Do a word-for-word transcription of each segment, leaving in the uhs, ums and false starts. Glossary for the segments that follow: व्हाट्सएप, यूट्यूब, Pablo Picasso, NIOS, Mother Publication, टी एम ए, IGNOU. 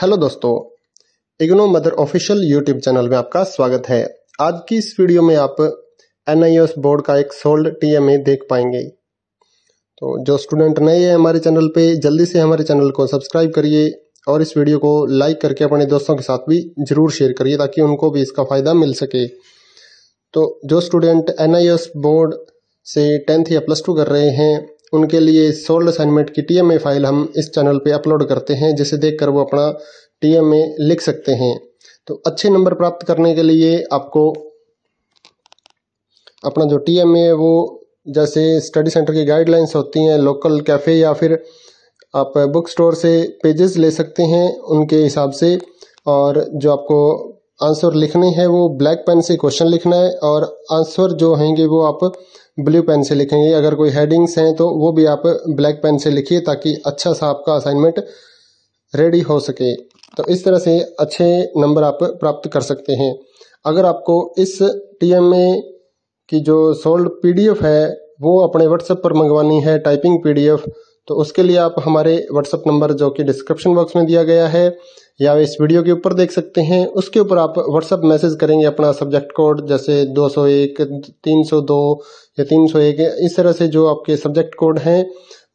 Hello दोस्तों, IGNOU mother official यूट्यूब channel में आपका स्वागत है। आज की इस वीडियो में आप N I O S board का एक सोल्ड टी एम ए देख पाएंगे। तो जो स्टूडेंट नए हैं हमारे चैनल पे, जल्दी से हमारे चैनल को सब्सक्राइब करिए और इस वीडियो को लाइक करके अपने दोस्तों के साथ भी जरूर शेयर करिए ताकि उनको भी इसका फ़ायदा मिल सके। तो जो student N I O S board से टेंथ या प्लस टू कर रहे हैं उनके लिए सोल्ड असाइनमेंट की टी एम ए फाइल हम इस चैनल पे अपलोड करते हैं, जिसे देखकर वो अपना टी एम ए लिख सकते हैं। तो अच्छे नंबर प्राप्त करने के लिए आपको अपना जो टी एम ए है वो, जैसे स्टडी सेंटर की गाइडलाइंस होती हैं, लोकल कैफ़े या फिर आप बुक स्टोर से पेजेस ले सकते हैं उनके हिसाब से। और जो आपको आंसर लिखने हैं वो ब्लैक पेन से क्वेश्चन लिखना है और आंसर जो हैंगे वो आप ब्लू पेन से लिखेंगे। अगर कोई हेडिंग्स हैं तो वो भी आप ब्लैक पेन से लिखिए ताकि अच्छा सा आपका असाइनमेंट रेडी हो सके। तो इस तरह से अच्छे नंबर आप प्राप्त कर सकते हैं। अगर आपको इस टी एम ए की जो सोल्ड पी डी एफ है वो अपने व्हाट्सएप पर मंगवानी है, टाइपिंग पी डी एफ, तो उसके लिए आप हमारे व्हाट्सएप नंबर जो कि डिस्क्रिप्शन बॉक्स में दिया गया है या इस वीडियो के ऊपर देख सकते हैं, उसके ऊपर आप व्हाट्सएप मैसेज करेंगे अपना सब्जेक्ट कोड, जैसे दो सौ एक, तीन सौ दो या तीन सौ एक, इस तरह से जो आपके सब्जेक्ट कोड हैं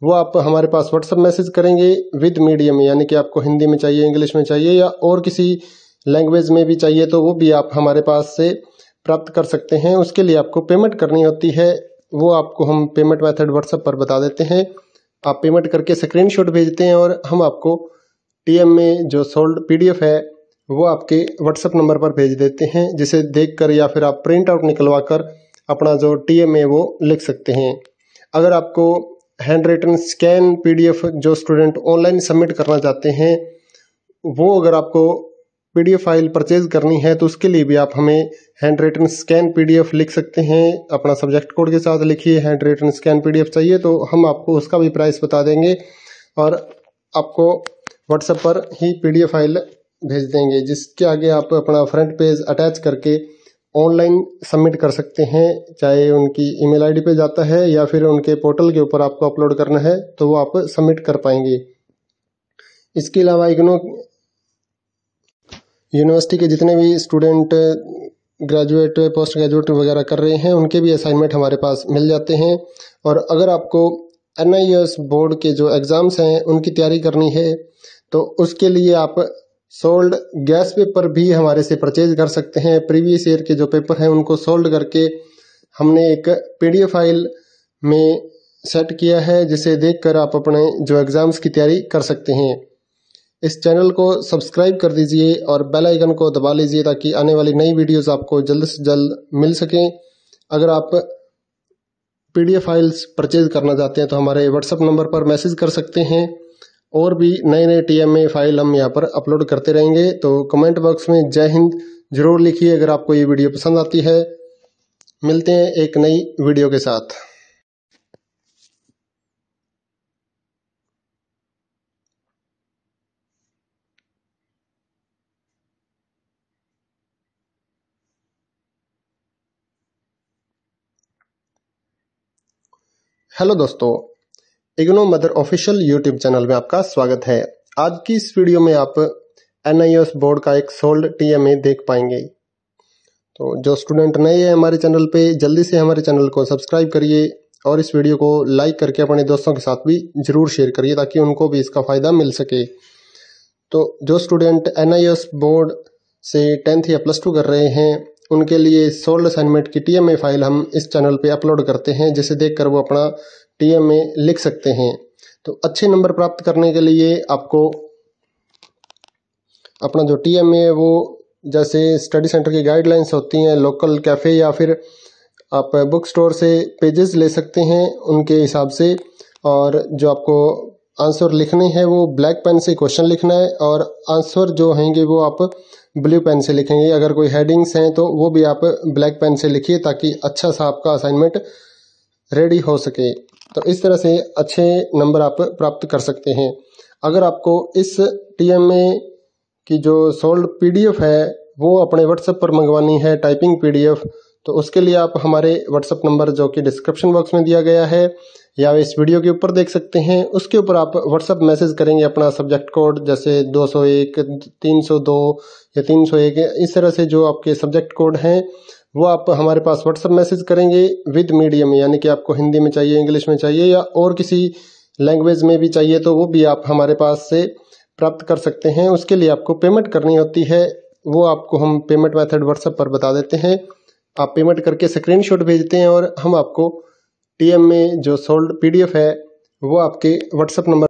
वो आप हमारे पास व्हाट्सएप मैसेज करेंगे विद मीडियम, यानी कि आपको हिंदी में चाहिए, इंग्लिश में चाहिए या और किसी लैंग्वेज में भी चाहिए तो वो भी आप हमारे पास से प्राप्त कर सकते हैं। उसके लिए आपको पेमेंट करनी होती है, वो आपको हम पेमेंट मैथड व्हाट्सएप पर बता देते हैं। आप पेमेंट करके स्क्रीनशॉट भेजते हैं और हम आपको टी एम ए जो सोल्ड पी डी एफ है वो आपके व्हाट्सएप नंबर पर भेज देते हैं, जिसे देखकर या फिर आप प्रिंट आउट निकलवा कर अपना जो टी एम ए वो लिख सकते हैं। अगर आपको handwritten scan P D F जो स्टूडेंट ऑनलाइन सबमिट करना चाहते हैं, वो अगर आपको P D F file purchase करनी है तो उसके लिए भी आप हमें handwritten scan P D F लिख सकते हैं। अपना सब्जेक्ट कोड के साथ लिखिए handwritten scan P D F चाहिए, तो हम आपको उसका भी प्राइस बता देंगे और आपको व्हाट्सएप पर ही पी डी एफ फाइल भेज देंगे, जिसके आगे आप अपना फ्रंट पेज अटैच करके ऑनलाइन सबमिट कर सकते हैं। चाहे उनकी ईमेल आईडी पे जाता है या फिर उनके पोर्टल के ऊपर आपको अपलोड करना है तो वो आप सबमिट कर पाएंगे। इसके अलावा इग्नो यूनिवर्सिटी के जितने भी स्टूडेंट ग्रेजुएट, पोस्ट ग्रेजुएट वगैरह कर रहे हैं उनके भी असाइनमेंट हमारे पास मिल जाते हैं। और अगर आपको N I O S board के जो एग्ज़ाम्स हैं उनकी तैयारी करनी है तो उसके लिए आप सोल्ड गैस पेपर भी हमारे से परचेज कर सकते हैं। प्रीवियस ईयर के जो पेपर हैं उनको सोल्ड करके हमने एक पी डी एफ फाइल में सेट किया है, जिसे देखकर आप अपने जो एग्ज़ाम्स की तैयारी कर सकते हैं। इस चैनल को सब्सक्राइब कर दीजिए और बेल आइकन को दबा लीजिए ताकि आने वाली नई वीडियोस आपको जल्द से जल्द मिल सकें। अगर आप P D F files purchase करना चाहते हैं तो हमारे व्हाट्सएप नंबर पर मैसेज कर सकते हैं। और भी नए नए टी एम ए फाइल हम यहाँ पर अपलोड करते रहेंगे। तो कमेंट बॉक्स में जय हिंद जरूर लिखिए अगर आपको ये वीडियो पसंद आती है। मिलते हैं एक नई वीडियो के साथ। हेलो दोस्तों, IGNOU mother official यूट्यूब channel में आपका स्वागत है। आज की इस वीडियो में आप N I O S board का एक सोल्ड टी एम ए देख पाएंगे। तो जो स्टूडेंट नए हैं हमारे चैनल पे, जल्दी से हमारे चैनल को सब्सक्राइब करिए और इस वीडियो को लाइक करके अपने दोस्तों के साथ भी जरूर शेयर करिए ताकि उनको भी इसका फ़ायदा मिल सके। तो जो student N I O S board से टेंथ या प्लस टू कर रहे हैं उनके लिए सोल्ड असाइनमेंट की टी एम ए फाइल हम इस चैनल पे अपलोड करते हैं, जिसे देखकर वो अपना टी एम ए लिख सकते हैं। तो अच्छे नंबर प्राप्त करने के लिए आपको अपना जो टी एम ए है वो, जैसे स्टडी सेंटर की गाइडलाइंस होती हैं, लोकल कैफ़े या फिर आप बुक स्टोर से पेजेस ले सकते हैं उनके हिसाब से। और जो आपको आंसर लिखने हैं वो ब्लैक पेन से क्वेश्चन लिखना है और आंसर जो हैंगे वो आप ब्लू पेन से लिखेंगे। अगर कोई हेडिंग्स हैं तो वो भी आप ब्लैक पेन से लिखिए ताकि अच्छा सा आपका असाइनमेंट रेडी हो सके। तो इस तरह से अच्छे नंबर आप प्राप्त कर सकते हैं। अगर आपको इस टी एम ए की जो सोल्ड पी डी एफ है वो अपने व्हाट्सएप पर मंगवानी है, टाइपिंग पी डी एफ, तो उसके लिए आप हमारे व्हाट्सअप नंबर जो कि डिस्क्रिप्शन बॉक्स में दिया गया है या इस वीडियो के ऊपर देख सकते हैं, उसके ऊपर आप व्हाट्सअप मैसेज करेंगे अपना सब्जेक्ट कोड, जैसे दो सौ एक, तीन सौ दो या तीन सौ एक, इस तरह से जो आपके सब्जेक्ट कोड हैं वो आप हमारे पास व्हाट्सअप मैसेज करेंगे विद मीडियम, यानी कि आपको हिंदी में चाहिए, इंग्लिश में चाहिए या और किसी लैंग्वेज में भी चाहिए तो वो भी आप हमारे पास से प्राप्त कर सकते हैं। उसके लिए आपको पेमेंट करनी होती है, वो आपको हम पेमेंट मेथड व्हाट्सएप पर बता देते हैं। आप पेमेंट करके स्क्रीनशॉट भेजते हैं और हम आपको टीएम में जो सोल्ड पीडीएफ है वो आपके व्हाट्सएप नंबर